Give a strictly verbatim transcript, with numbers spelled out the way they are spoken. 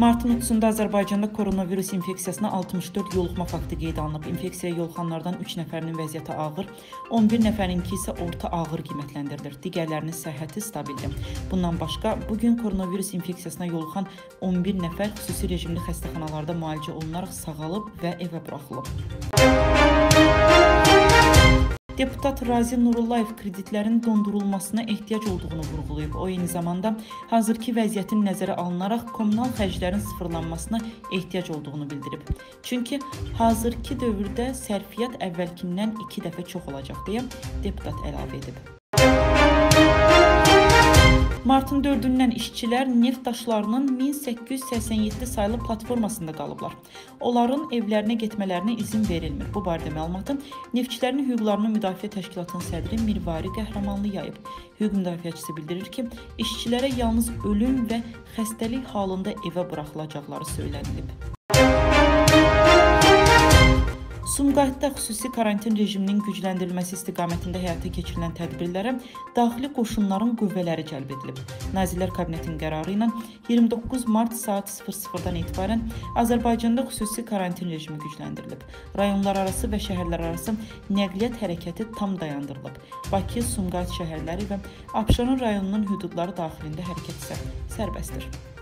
Martın üçündə Azərbaycanda koronavirus infeksiyasına altmış dörd yoluxma faktı qeyd alınıb. İnfeksiyaya yoluxanlardan üç nəfərinin vəziyyəti ağır, on bir nəfərinki isə orta ağır qiymətləndirilir. Digərlərinin səhhəti stabildir. Bundan başqa, bugün koronavirus infeksiyasına yoluxan on bir nəfər xüsusi rejimli xəstəxanalarda müalicə olunaraq sağalıb və evə buraxılıb. Deputat Razin Nurulayev kreditlərin dondurulmasına ehtiyac olduğunu vurğulayıb. O, eyni zamanda hazırki vəziyyətin nəzərə alınaraq kommunal xərclərin sıfırlanmasına ehtiyac olduğunu bildirib. Çünki hazırki dövrdə sərfiyyat əvvəlkindən iki dəfə çox olacaq, deyə deputat əlavə edib. Martın dördündən işçilər neft daşlarının min səkkiz yüz səksən yeddi saylı platformasında qalıblar. Onların evlərinə getmələrinə izin verilmir. Bu barədə məlumatı Neftçilərin Hüquqlarını Müdafiə Təşkilatının sədri Mirvari Qəhrəmanlı yayıb. Hüquq müdafiəçisi bildirir ki, işçilərə yalnız ölüm və xəstəlik halında evə buraxılacaqları söylənilib. Sumqayıtda xüsusi karantin rejiminin gücləndirilməsi istiqamətində həyata keçirilən tədbirlərə daxili qoşunların qüvvələri cəlb edilib. Nazirlər Kabinetinin qərarı ilə iyirmi doqquz mart saat sıfır sıfırdan etibarən Azərbaycanda xüsusi karantin rejimi gücləndirilib. Rayonlar arası və şəhərlər arası nəqliyyat hərəkəti tam dayandırılıb. Bakı, Sumqayıt şəhərləri və Abşeron rayonunun hüdudları daxilində hərəkət isə sərbəstdir.